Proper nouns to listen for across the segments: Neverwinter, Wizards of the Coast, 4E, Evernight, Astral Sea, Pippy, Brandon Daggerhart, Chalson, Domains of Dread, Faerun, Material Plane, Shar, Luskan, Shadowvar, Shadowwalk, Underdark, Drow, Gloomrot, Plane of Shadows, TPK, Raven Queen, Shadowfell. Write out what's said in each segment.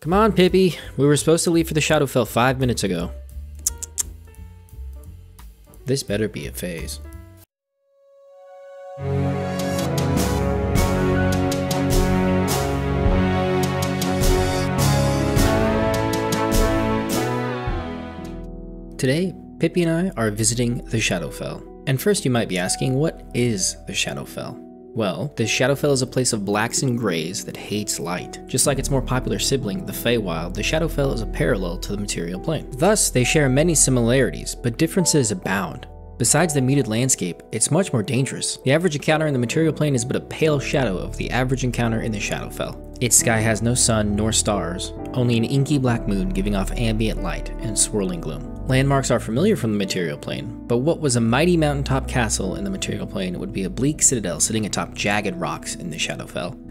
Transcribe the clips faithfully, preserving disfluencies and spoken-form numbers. Come on, Pippy. We were supposed to leave for the Shadowfell five minutes ago. This better be a phase. Today, Pippy and I are visiting the Shadowfell. And first you might be asking, what is the Shadowfell? Well, the Shadowfell is a place of blacks and greys that hates light. Just like its more popular sibling, the Feywild, the Shadowfell is a parallel to the Material Plane. Thus, they share many similarities, but differences abound. Besides the muted landscape, it's much more dangerous. The average encounter in the Material Plane is but a pale shadow of the average encounter in the Shadowfell. Its sky has no sun nor stars, only an inky black moon giving off ambient light and swirling gloom. Landmarks are familiar from the Material Plane, but what was a mighty mountaintop castle in the Material Plane would be a bleak citadel sitting atop jagged rocks in the Shadowfell.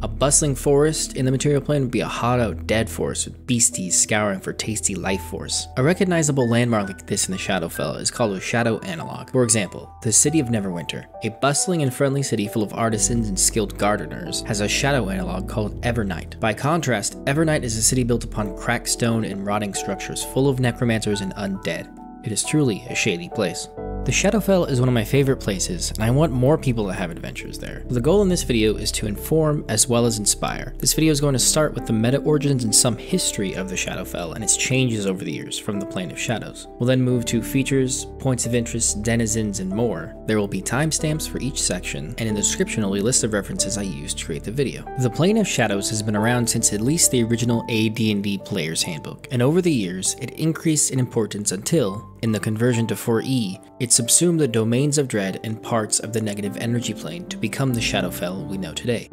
A bustling forest in the Material Plane would be a hollowed, dead forest with beasties scouring for tasty life force. A recognizable landmark like this in the Shadowfell is called a shadow analog. For example, the city of Neverwinter, a bustling and friendly city full of artisans and skilled gardeners, has a shadow analog called Evernight. By contrast, Evernight is a city built upon cracked stone and rotting structures full of necromancers and undead. It is truly a shady place. The Shadowfell is one of my favorite places, and I want more people to have adventures there. The goal in this video is to inform as well as inspire. This video is going to start with the meta origins and some history of the Shadowfell and its changes over the years from the Plane of Shadows. We'll then move to features, points of interest, denizens, and more. There will be timestamps for each section, and in the description will be a list of references I used to create the video. The Plane of Shadows has been around since at least the original A D and D Player's Handbook, and over the years, it increased in importance until, in the conversion to four E, it subsumed the Domains of Dread and parts of the negative energy plane to become the Shadowfell we know today.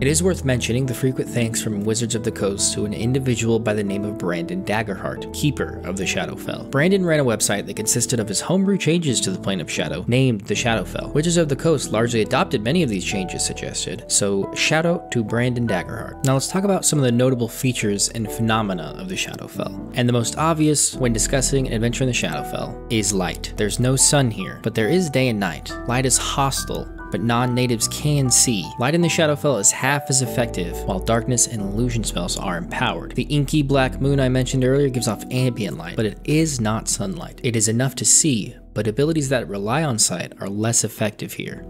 It is worth mentioning the frequent thanks from Wizards of the Coast to an individual by the name of Brandon Daggerhart, keeper of the Shadowfell. Brandon ran a website that consisted of his homebrew changes to the Plane of Shadow, named the Shadowfell. Wizards of the Coast largely adopted many of these changes suggested, so shout out to Brandon Daggerhart. Now let's talk about some of the notable features and phenomena of the Shadowfell. And the most obvious when discussing an adventure in the Shadowfell is light. There's no sun here, but there is day and night. Light is hostile, but non-natives can see. Light in the Shadowfell is half as effective, while darkness and illusion spells are empowered. The inky black moon I mentioned earlier gives off ambient light, but it is not sunlight. It is enough to see, but abilities that rely on sight are less effective here.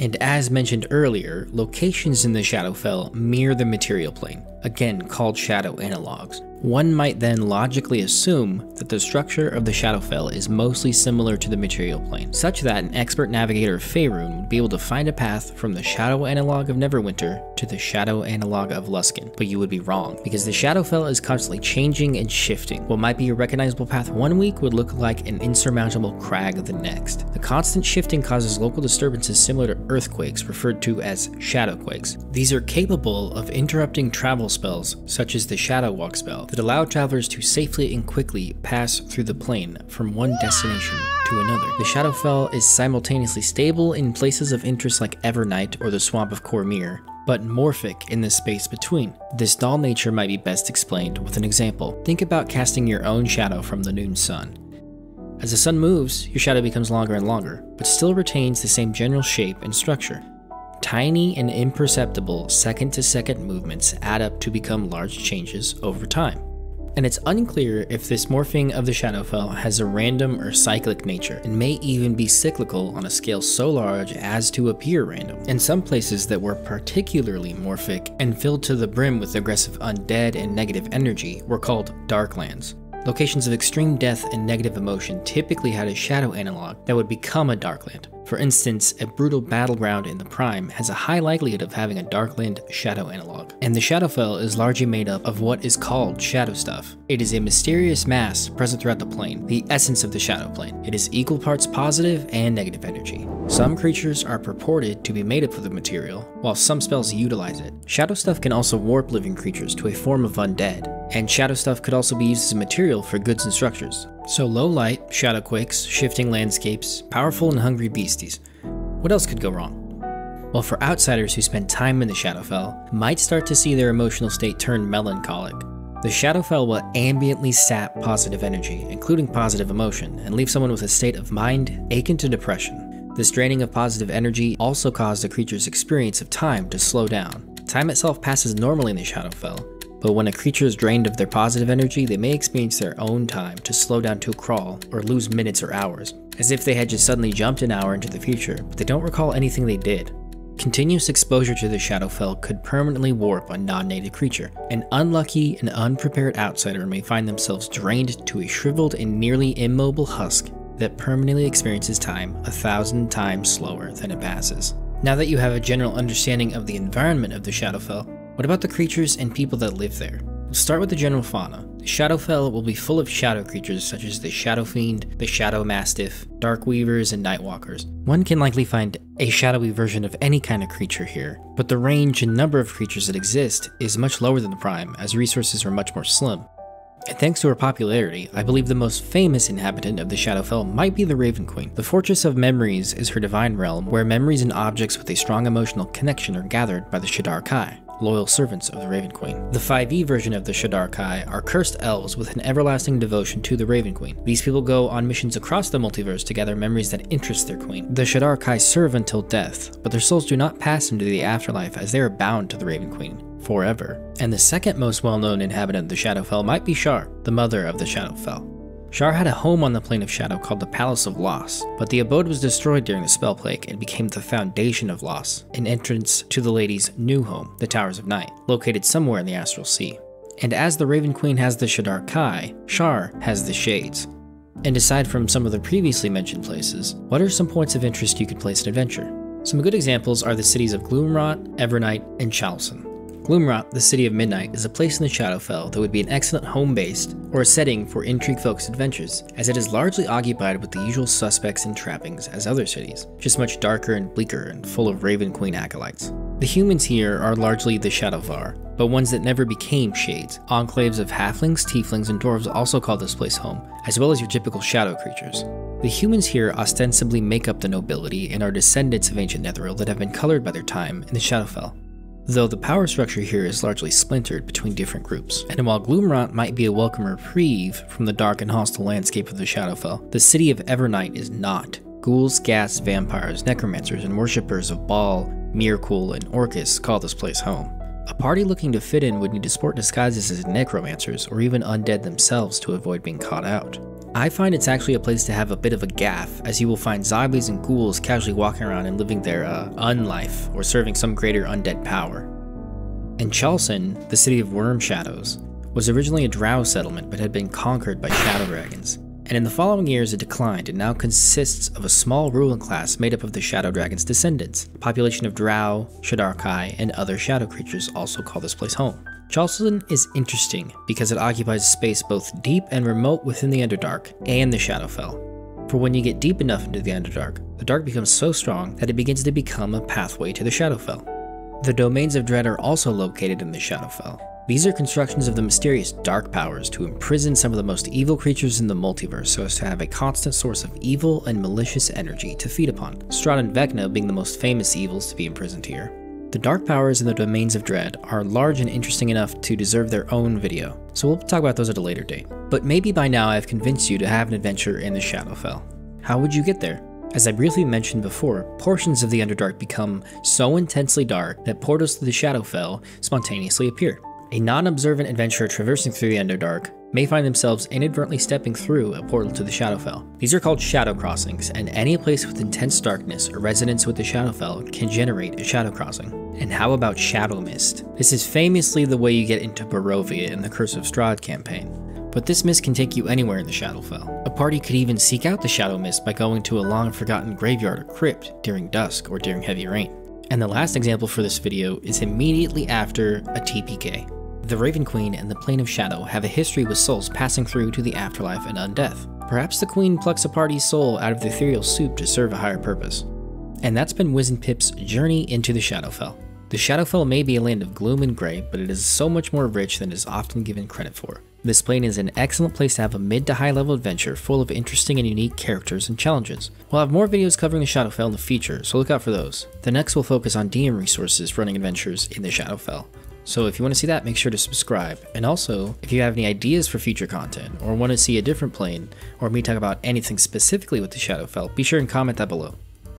And as mentioned earlier, locations in the Shadowfell mirror the Material Plane, again called shadow analogs. One might then logically assume that the structure of the Shadowfell is mostly similar to the Material Plane, such that an expert navigator of Faerun would be able to find a path from the shadow analog of Neverwinter to the shadow analog of Luskan, but you would be wrong, because the Shadowfell is constantly changing and shifting. What might be a recognizable path one week would look like an insurmountable crag the next. The constant shifting causes local disturbances similar to earthquakes, referred to as Shadowquakes. These are capable of interrupting travel spells, such as the Shadowwalk spell, that allow travelers to safely and quickly pass through the plane from one destination to another. The Shadowfell is simultaneously stable in places of interest like Evernight or the Swamp of Cormyr, but morphic in the space between. This dull nature might be best explained with an example. Think about casting your own shadow from the noon sun. As the sun moves, your shadow becomes longer and longer, but still retains the same general shape and structure. Tiny and imperceptible second-to-second movements add up to become large changes over time. And it's unclear if this morphing of the Shadowfell has a random or cyclic nature, and may even be cyclical on a scale so large as to appear random. And some places that were particularly morphic and filled to the brim with aggressive undead and negative energy were called Darklands. Locations of extreme death and negative emotion typically had a shadow analog that would become a Darkland. For instance, a brutal battleground in the Prime has a high likelihood of having a Darkland shadow analog. And the Shadowfell is largely made up of what is called Shadow Stuff. It is a mysterious mass present throughout the plane, the essence of the Shadow Plane. It is equal parts positive and negative energy. Some creatures are purported to be made up of the material, while some spells utilize it. Shadow Stuff can also warp living creatures to a form of undead. And shadow stuff could also be used as a material for goods and structures. So low light, shadowquakes, shifting landscapes, powerful and hungry beasties. What else could go wrong? Well, for outsiders who spend time in the Shadowfell, might start to see their emotional state turn melancholic. The Shadowfell will ambiently sap positive energy, including positive emotion, and leave someone with a state of mind akin to depression. This draining of positive energy also caused the creature's experience of time to slow down. Time itself passes normally in the Shadowfell, but when a creature is drained of their positive energy, they may experience their own time to slow down to a crawl or lose minutes or hours, as if they had just suddenly jumped an hour into the future, but they don't recall anything they did. Continuous exposure to the Shadowfell could permanently warp a non-native creature. An unlucky and unprepared outsider may find themselves drained to a shriveled and nearly immobile husk that permanently experiences time a thousand times slower than it passes. Now that you have a general understanding of the environment of the Shadowfell, what about the creatures and people that live there? Let's start with the general fauna. The Shadowfell will be full of shadow creatures such as the Shadow Fiend, the Shadow Mastiff, Dark Weavers, and Nightwalkers. One can likely find a shadowy version of any kind of creature here, but the range and number of creatures that exist is much lower than the Prime, as resources are much more slim. And thanks to her popularity, I believe the most famous inhabitant of the Shadowfell might be the Raven Queen. The Fortress of Memories is her divine realm, where memories and objects with a strong emotional connection are gathered by the Shadar Kai, loyal servants of the Raven Queen. The five E version of the Shadar Kai are cursed elves with an everlasting devotion to the Raven Queen. These people go on missions across the multiverse to gather memories that interest their queen. The Shadar Kai serve until death, but their souls do not pass into the afterlife as they are bound to the Raven Queen forever. And the second most well-known inhabitant of the Shadowfell might be Shar, the mother of the Shadowfell. Shar had a home on the Plane of Shadow called the Palace of Loss, but the abode was destroyed during the Spellplague and became the Foundation of Loss, an entrance to the lady's new home, the Towers of Night, located somewhere in the Astral Sea. And as the Raven Queen has the Shadar Kai, Shar has the Shades. And aside from some of the previously mentioned places, what are some points of interest you could place an adventure? Some good examples are the cities of Gloomrot, Evernight, and Chalson. Gloomrot, the City of Midnight, is a place in the Shadowfell that would be an excellent home-based or a setting for intrigue-focused adventures, as it is largely occupied with the usual suspects and trappings as other cities, just much darker and bleaker and full of Raven Queen acolytes. The humans here are largely the Shadowvar, but ones that never became Shades. Enclaves of halflings, tieflings, and dwarves also call this place home, as well as your typical shadow creatures. The humans here ostensibly make up the nobility and are descendants of ancient Netheril that have been colored by their time in the Shadowfell, though the power structure here is largely splintered between different groups. And while Gloomrot might be a welcome reprieve from the dark and hostile landscape of the Shadowfell, the city of Evernight is not. Ghouls, ghasts, vampires, necromancers, and worshippers of Baal, Mirkul, and Orcus call this place home. A party looking to fit in would need to sport disguises as necromancers or even undead themselves to avoid being caught out. I find it's actually a place to have a bit of a gaffe, as you will find zombies and ghouls casually walking around and living their uh, unlife, or serving some greater undead power. And Chalson, the city of Worm Shadows, was originally a Drow settlement but had been conquered by Shadow Dragons, and in the following years it declined and now consists of a small ruling class made up of the Shadow Dragon's descendants. A population of Drow, Shadar Kai, and other shadow creatures also call this place home. Chalson is interesting because it occupies space both deep and remote within the Underdark and the Shadowfell. For when you get deep enough into the Underdark, the dark becomes so strong that it begins to become a pathway to the Shadowfell. The Domains of Dread are also located in the Shadowfell. These are constructions of the mysterious Dark Powers to imprison some of the most evil creatures in the multiverse so as to have a constant source of evil and malicious energy to feed upon, Strahd and Vecna being the most famous evils to be imprisoned here. The Dark Powers and the Domains of Dread are large and interesting enough to deserve their own video, so we'll talk about those at a later date. But maybe by now I've convinced you to have an adventure in the Shadowfell. How would you get there? As I briefly mentioned before, portions of the Underdark become so intensely dark that portals to the Shadowfell spontaneously appear. A non-observant adventurer traversing through the Underdark may find themselves inadvertently stepping through a portal to the Shadowfell. These are called shadow crossings, and any place with intense darkness or resonance with the Shadowfell can generate a shadow crossing. And how about Shadow Mist? This is famously the way you get into Barovia in the Curse of Strahd campaign, but this mist can take you anywhere in the Shadowfell. A party could even seek out the Shadow Mist by going to a long-forgotten graveyard or crypt during dusk or during heavy rain. And the last example for this video is immediately after a T P K. The Raven Queen and the Plane of Shadow have a history with souls passing through to the afterlife and undeath. Perhaps the Queen plucks a party's soul out of the ethereal soup to serve a higher purpose. And that's been Wiz and Pip's journey into the Shadowfell. The Shadowfell may be a land of gloom and grey, but it is so much more rich than is often given credit for. This plane is an excellent place to have a mid to high level adventure full of interesting and unique characters and challenges. We'll have more videos covering the Shadowfell in the future, so look out for those. The next will focus on D M resources running adventures in the Shadowfell. So if you want to see that, make sure to subscribe. And also, if you have any ideas for future content, or want to see a different plane, or me talk about anything specifically with the Shadowfell, be sure and comment that below.